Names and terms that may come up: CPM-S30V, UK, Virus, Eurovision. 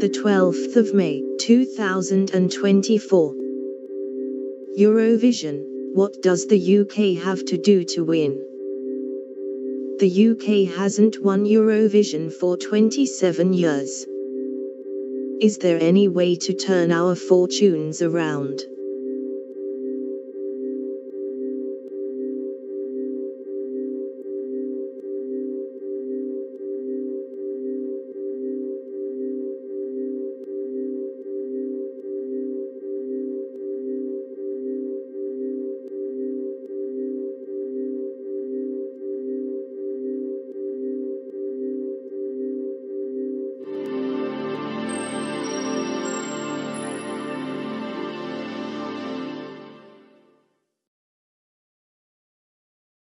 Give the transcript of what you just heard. the 12th of May, 2024. Eurovision, what does the UK have to do to win? The UK hasn't won Eurovision for 27 years. Is there any way to turn our fortunes around?